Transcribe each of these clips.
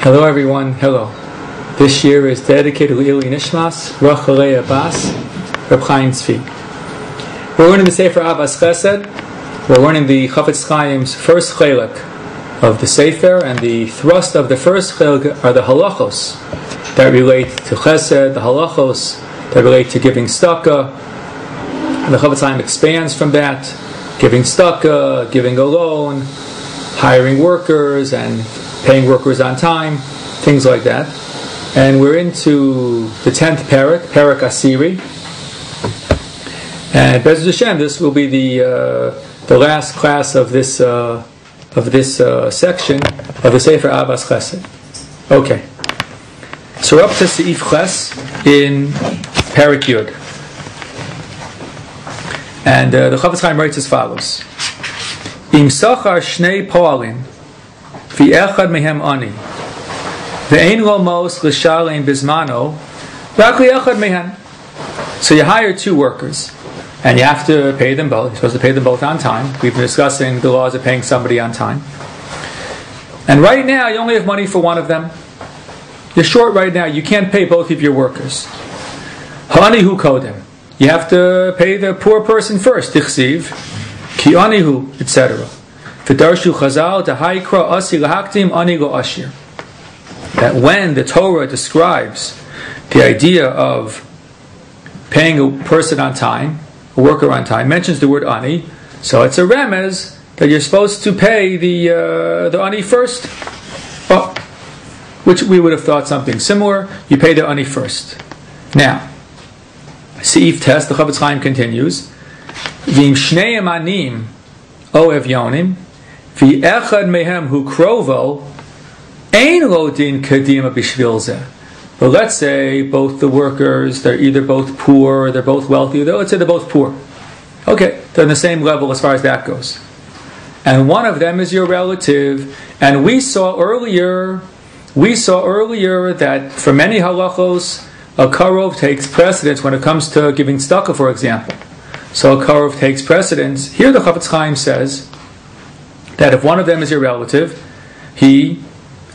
Hello everyone, hello. This year is dedicated to Ili Nishmas, Rachalei Abbas, Reb Chaim Tzvi. We're learning the Sefer Ahavat Chesed. We're learning the Chofetz Chaim's first chelek of the Sefer, and the thrust of the first chelek are the halachos that relate to Chesed, the halachos that relate to giving tzedakah. The Chofetz Chaim expands from that, giving tzedakah, giving a loan, hiring workers, and paying workers on time, things like that. And we're into the 10th Parak, Parak Asiri. And Bezrat Hashem, this will be the last class of this section of the Sefer Ahavat Chesed. Okay. So we're up to Seif Ches in Parak Yud. And the Chofetz Chaim writes as follows. Im Sacher Shnei Poalim V'echad mehem ani V'ein lo mos l'shalein bizmano V'ak li'echad mehem. So you hire two workers, and you have to pay them both. You're supposed to pay them both on time. We've been discussing the laws of paying somebody on time. And right now, you only have money for one of them. You're short right now. You can't pay both of your workers. Haniho kodim. You have to pay the poor person first. Tichsiv ki anihu, etc. That when the Torah describes the idea of paying a person on time, a worker on time, mentions the word ani, so it's a remez that you're supposed to pay the ani first, which we would have thought something similar. You pay the ani first. Now, Seif Tes, the Chofetz Chaim continues, V'im shneim anim ohev yonim V'echad mehem hu krovo ein lo din kadima b'shvil zeh. But let's say both the workers, they're either both poor or they're both wealthy. Let's say they're both poor. Okay, they're on the same level as far as that goes. And one of them is your relative. And we saw earlier that for many halachos, a karov takes precedence when it comes to giving tzedakah, for example. So a karov takes precedence. Here the Chofetz Chaim says that if one of them is your relative, he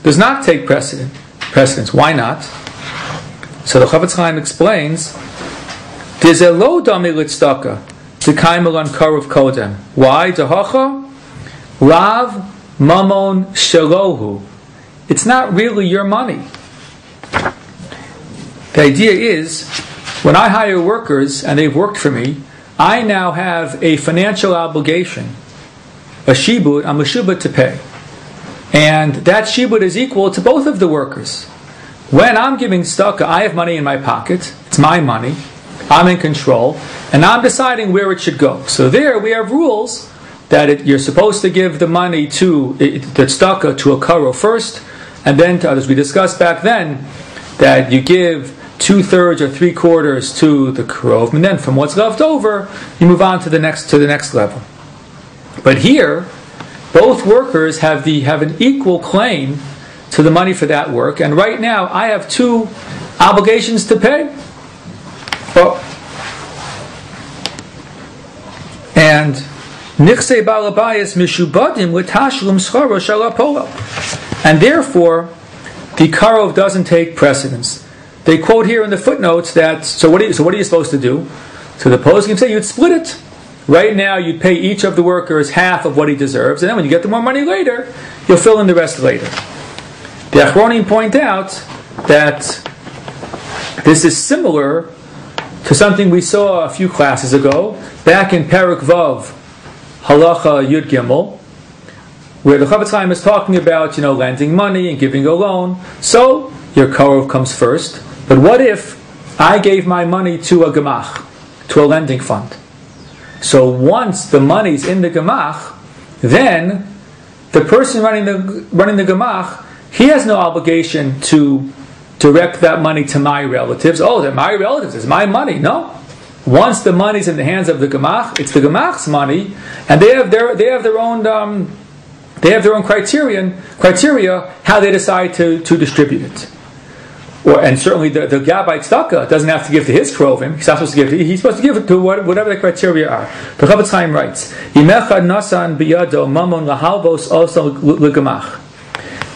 does not take precedence. Why not? So the Chofetz Chaim explains, there's a low dami litzdaka to kaimelan karov kodem. Why? Dehacha lav mamon shelohu. It's not really your money. The idea is, when I hire workers and they've worked for me, I now have a financial obligation, a shibut, a mishubut to pay. And that shibut is equal to both of the workers. When I'm giving tzedakah, I have money in my pocket. It's my money. I'm in control. And I'm deciding where it should go. So there we have rules that you're supposed to give the money to, the tzedakah to a karov first. And then, as we discussed back then, that you give 2/3 or 3/4 to the krovim, and then from what's left over, you move on to the next level. But here, both workers have an equal claim to the money for that work, and right now I have two obligations to pay. And nichsei balabayis mishubadim l'tashlum schara shalapolo, and therefore the karov doesn't take precedence. They quote here in the footnotes that, so what are you supposed to do? So the poskim can say you'd split it. Right now you'd pay each of the workers half of what he deserves, and then when you get the more money later, you'll fill in the rest later. The Achronim point out that this is similar to something we saw a few classes ago, back in Peruk Vav, Halacha Yud Gimel, where the Chofetz Chaim is talking about, lending money and giving a loan. So, your karov comes first. But what if I gave my money to a gemach, to a lending fund? So once the money's in the gemach, then the person running the gemach, he has no obligation to direct that money to my relatives. Oh, they're my relatives, it's my money. No. Once the money's in the hands of the gemach, it's the gemach's money, and they have their own criteria how they decide to distribute it. And certainly the Gabbai Tzedakah doesn't have to give to his krovim. He's not supposed to give. He's supposed to give it to whatever the criteria are. The Chofetz Chaim writes,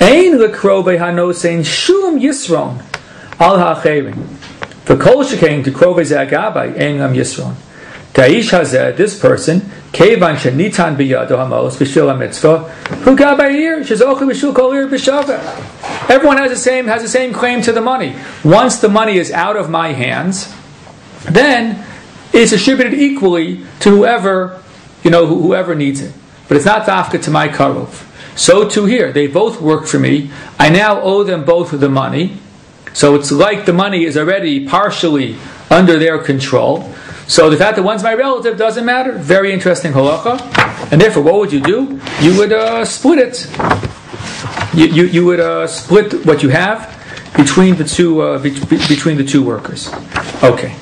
Ein lekrovei hanosein shum yisron al ha'cherim. For kol shekain to krovei ze'agabai ein lam yisron. Ta'ish hazeh, this person, kevan shenitan biyado hamos b'shil ha'mitzvah, who gabayir shezochu b'shul kol ir b'shaveh. Everyone has the same claim to the money. Once the money is out of my hands, then it's distributed equally to whoever needs it. But it's not dafka to my karov. So too here, they both work for me. I now owe them both the money. So it's like the money is already partially under their control. So the fact that one's my relative doesn't matter. Very interesting halacha. And therefore, what would you do? You would split it. You would split what you have between the two workers. Okay.